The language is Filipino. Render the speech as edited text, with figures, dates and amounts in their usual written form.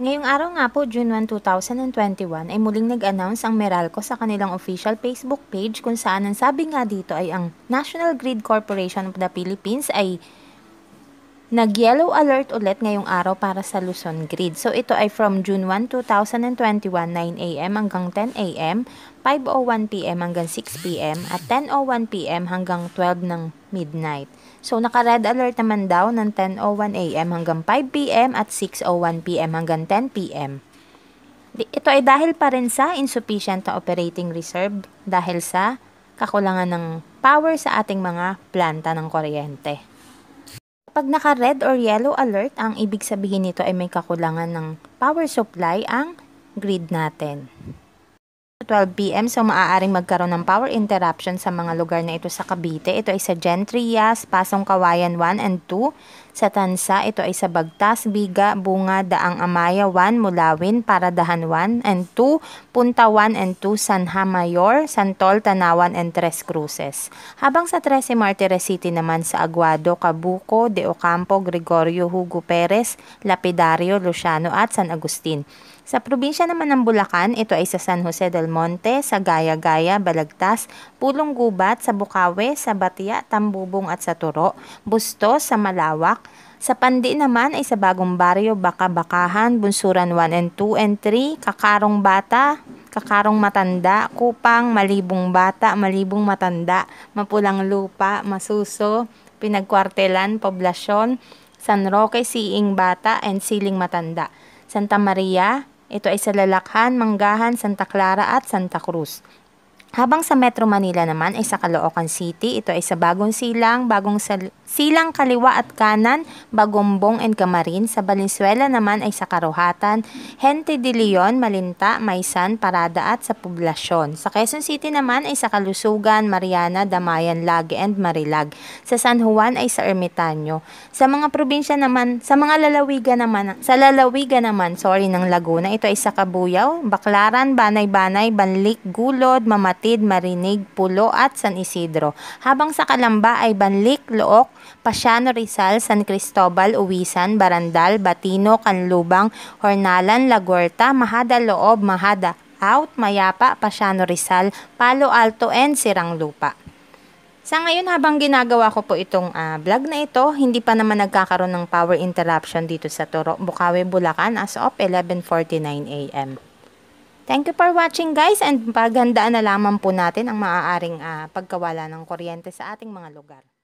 Ngayong araw nga po, June 1, 2021, ay muling nag-announce ang Meralco sa kanilang official Facebook page kung saan ang sabi nga dito ay ang National Grid Corporation of the Philippines ay nag-yellow alert ulit ngayong araw para sa Luzon Grid. So ito ay from June 1, 2021, 9 AM hanggang 10 AM, 5:01 PM hanggang 6 PM, at 10:01 PM hanggang 12 ng midnight. So, naka-red alert naman daw ng 10:01 AM hanggang 5 PM at 6:01 PM hanggang 10 PM. Ito ay dahil pa rin sa insufficient na operating reserve dahil sa kakulangan ng power sa ating mga planta ng kuryente. Pag naka-red or yellow alert, ang ibig sabihin nito ay may kakulangan ng power supply ang grid natin. 12 PM, so maaaring magkaroon ng power interruption sa mga lugar na ito sa Cavite. Ito ay sa General Trias, Pasong Kawayan 1 and 2, sa Tanza, ito ay sa Balagtas, Biga, Bunga, Daang Amaya 1, Mulawin, Paradahan 1 and 2, Punta 1 and 2, San Juan Mayor, Santol, Tanawan and Tres Cruces. Habang sa 13 Martires City naman sa Aguado, Cabuco, De Ocampo, Gregorio, Hugo Perez, Lapidario, Luciano at San Agustin. Sa probinsya naman ng Bulacan, ito ay sa San Jose del Monte, sa Gaya-Gaya, Balagtas, Pulong Gubat, sa Bocaue, sa Batia, Tambubong at sa Turo, Bustos, sa Malawak. Sa Pandi naman ay sa Bagong Baryo, Baka-Bakahan, Bunsuran 1 and 2 and 3, Kakarong Bata, Kakarong Matanda, Kupang, Malibong Bata, Malibong Matanda, Mapulang Lupa, Masuso, Pinagkwartelan, Poblasyon, San Roque, Siing Bata and Siling Matanda. Santa Maria, ito ay sa Lalakhan, Manggahan, Santa Clara at Santa Cruz. Habang sa Metro Manila naman ay sa Caloocan City, ito ay sa Bagong Silang, Silang Kaliwa at Kanan, Bagombong and Camarin. Sa Valenzuela naman ay sa Karuhatan, Gente de Leon, Malinta, Maysan, Parada at sa Poblasyon. Sa Quezon City naman ay sa Kalusugan, Mariana, Damayan, Lague and Marilag. Sa San Juan ay sa Ermitaño. Sa mga probinsya naman, sa lalawigan naman ng Laguna, ito ay sa Kabuyaw, Baclaran, Banay-Banay, Banlik, Gulod, Mamatid, Marinig, Pulo at San Isidro. Habang sa Calamba ay Banlik, Look, Pasiano, Rizal, San Cristobal, Uwisan, Barandal, Batino, Canlubang, Hornalan, Laguerta, Mahada Loob, Mahada Out, Mayapa, Pasiano, Rizal, Palo Alto and Siranglupa. Sa ngayon, habang ginagawa ko po itong vlog na ito, hindi pa naman nagkakaroon ng power interruption dito sa Toro, Bocaue, Bulacan as of 11:49 AM. Thank you for watching, guys, and paghandaan na lamang po natin ang maaaring pagkawala ng kuryente sa ating mga lugar.